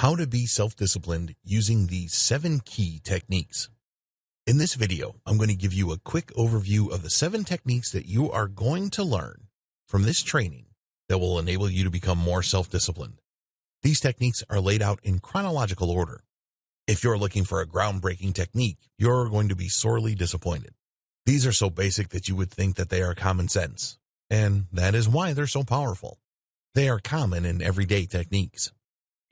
How to be self-disciplined using the 7 key techniques. In this video, I'm going to give you a quick overview of the 7 techniques that you are going to learn from this training that will enable you to become more self-disciplined. These techniques are laid out in chronological order. If you're looking for a groundbreaking technique, you're going to be sorely disappointed. These are so basic that you would think that they are common sense, and that is why they're so powerful. They are common in everyday techniques.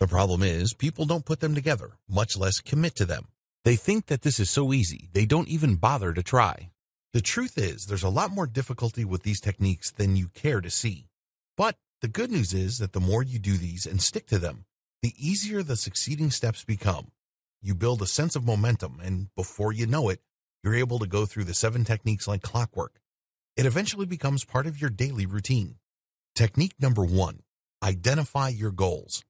The problem is, people don't put them together, much less commit to them. They think that this is so easy, they don't even bother to try. The truth is, there's a lot more difficulty with these techniques than you care to see. But the good news is that the more you do these and stick to them, the easier the succeeding steps become. You build a sense of momentum, and before you know it, you're able to go through the 7 techniques like clockwork. It eventually becomes part of your daily routine. Technique number 1, identify your goals.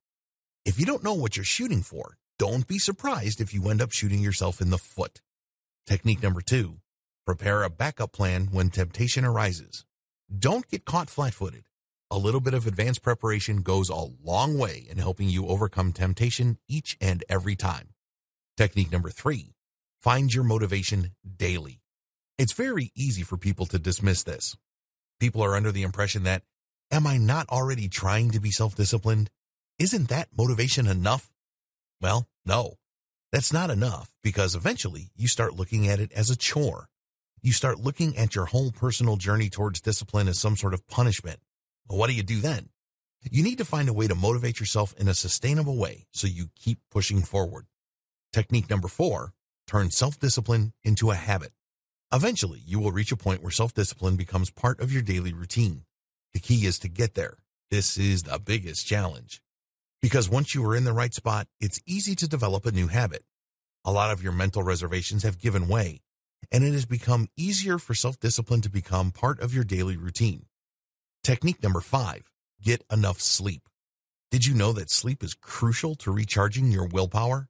If you don't know what you're shooting for, don't be surprised if you end up shooting yourself in the foot. Technique number 2, prepare a backup plan when temptation arises. Don't get caught flat-footed. A little bit of advanced preparation goes a long way in helping you overcome temptation each and every time. Technique number 3, find your motivation daily. It's very easy for people to dismiss this. People are under the impression that, am I not already trying to be self-disciplined? Isn't that motivation enough? Well, no, that's not enough, because eventually you start looking at it as a chore. You start looking at your whole personal journey towards discipline as some sort of punishment. Well, what do you do then? You need to find a way to motivate yourself in a sustainable way so you keep pushing forward. Technique number 4, turn self-discipline into a habit. Eventually, you will reach a point where self-discipline becomes part of your daily routine. The key is to get there. This is the biggest challenge. Because once you are in the right spot, it's easy to develop a new habit. A lot of your mental reservations have given way, and it has become easier for self-discipline to become part of your daily routine. Technique number 5, get enough sleep. Did you know that sleep is crucial to recharging your willpower?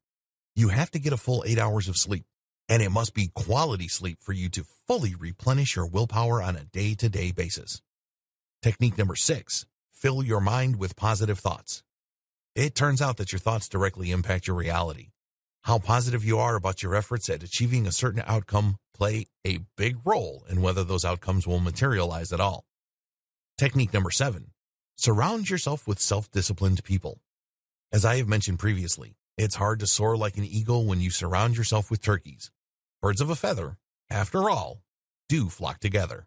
You have to get a full 8 hours of sleep, and it must be quality sleep for you to fully replenish your willpower on a day-to-day basis. Technique number 6, fill your mind with positive thoughts. It turns out that your thoughts directly impact your reality. How positive you are about your efforts at achieving a certain outcome play a big role in whether those outcomes will materialize at all. Technique number 7, surround yourself with self-disciplined people. As I have mentioned previously, it's hard to soar like an eagle when you surround yourself with turkeys. Birds of a feather, after all, do flock together.